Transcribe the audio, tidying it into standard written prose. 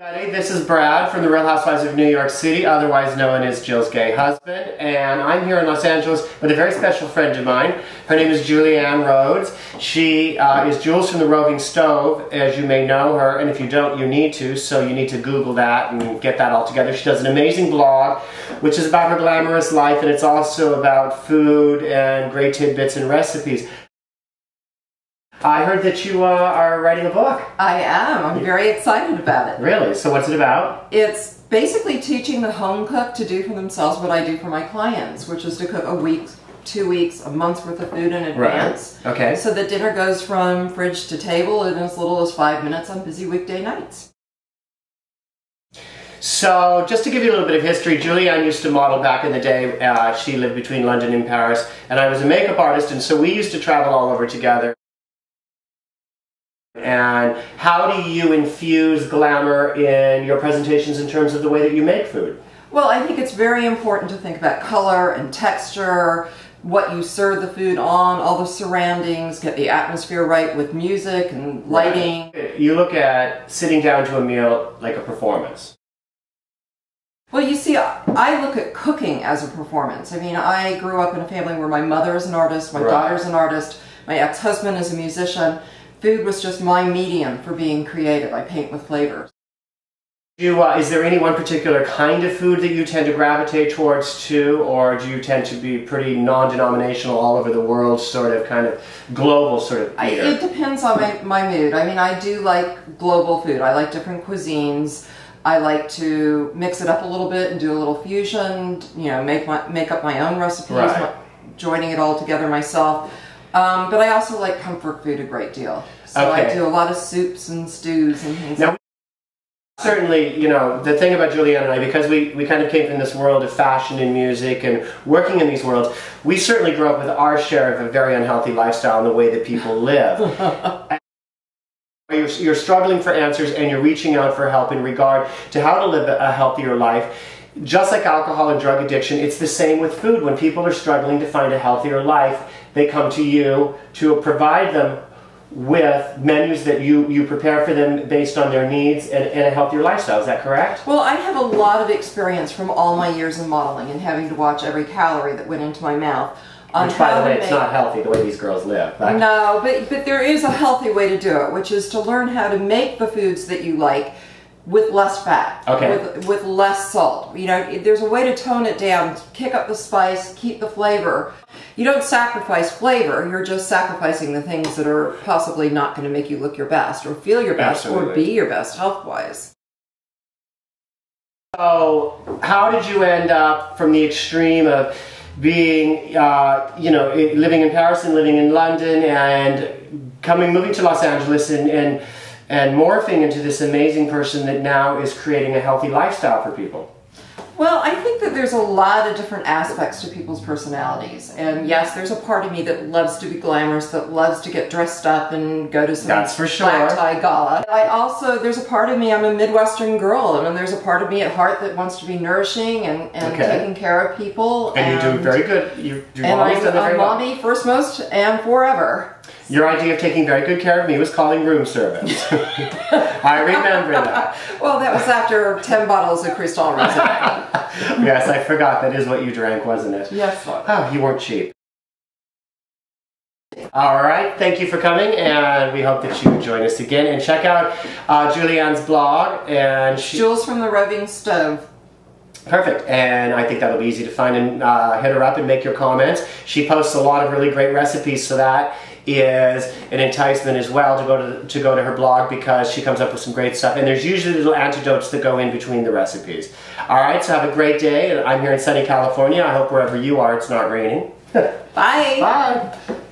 Hey, this is Brad from the Real Housewives of New York City, otherwise known as Jill's gay husband, and I'm here in Los Angeles with a very special friend of mine. Her name is Julie Anne Rhodes. She is Jules from The Roving Stove, as you may know her, and if you don't, you need to, so you need to Google that and get that all together. She does an amazing blog, which is about her glamorous life, and it's also about food and great tidbits and recipes. I heard that you are writing a book. I am. I'm very excited about it. Really? So what's it about? It's basically teaching the home cook to do for themselves what I do for my clients, which is to cook a week, 2 weeks, a month's worth of food in advance. Right. Okay. So that dinner goes from fridge to table in as little as 5 minutes on busy weekday nights. So, just to give you a little bit of history, Julie Anne used to model back in the day. She lived between London and Paris, and I was a makeup artist, and so we used to travel all over together. And how do you infuse glamour in your presentations in terms of the way that you make food? Well, I think it's very important to think about color and texture, what you serve the food on, all the surroundings, get the atmosphere right with music and lighting. Right. You look at sitting down to a meal like a performance. Well, you see, I look at cooking as a performance. I mean, I grew up in a family where my mother is an artist, my daughter's an artist, my ex-husband is a musician. Food was just my medium for being creative. I paint with flavors. Is there any one particular kind of food that you tend to gravitate towards too, or do you tend to be pretty non-denominational, all over the world, sort of kind of global sort of eater? It depends on my mood. I mean, I do like global food. I like different cuisines. I like to mix it up a little bit and do a little fusion, you know, make up my own recipes, joining it all together myself. But I also like comfort food a great deal, so I do a lot of soups and stews and things like that. Certainly, you know, the thing about Julie Anne and I, because we kind of came from this world of fashion and music and working in these worlds, we certainly grew up with our share of a very unhealthy lifestyle and the way that people live. You're struggling for answers and you're reaching out for help in regard to how to live a healthier life. Just like alcohol and drug addiction, it's the same with food. When people are struggling to find a healthier life, they come to you to provide them with menus that you prepare for them based on their needs and a healthier lifestyle. Is that correct? Well, I have a lot of experience from all my years in modeling and having to watch every calorie that went into my mouth. Which, by the way, it's not healthy the way these girls live. Right? No, but there is a healthy way to do it, which is to learn how to make the foods that you like with less fat, with less salt. You know, there's a way to tone it down, kick up the spice, keep the flavor. You don't sacrifice flavor, you're just sacrificing the things that are possibly not going to make you look your best or feel your best or be your best health-wise. So, how did you end up from the extreme of being, you know, living in Paris and living in London and moving to Los Angeles and morphing into this amazing person that now is creating a healthy lifestyle for people? Well, I think that there's a lot of different aspects to people's personalities. And yes, there's a part of me that loves to be glamorous, that loves to get dressed up and go to some black tie gala. I also, there's a part of me, I'm a Midwestern girl, and there's a part of me at heart that wants to be nourishing and taking care of people. And you're doing very good. I'm mommy first, most, and forever. Your idea of taking very good care of me was calling room service. I remember that. Well, that was after 10 bottles of Cristal Rosé. Yes, I forgot. That is what you drank, wasn't it? Yes. Oh, you weren't cheap. All right. Thank you for coming, and we hope that you would join us again. And check out Julie Anne's blog. And Jules from The Roving Stove. Perfect, and I think that'll be easy to find, and hit her up and make your comments. She posts a lot of really great recipes, so that is an enticement as well to go to her blog, because she comes up with some great stuff, and there's usually little antidotes that go in between the recipes. All right, so have a great day, and I'm here in sunny California. I hope wherever you are it's not raining. Bye. Bye.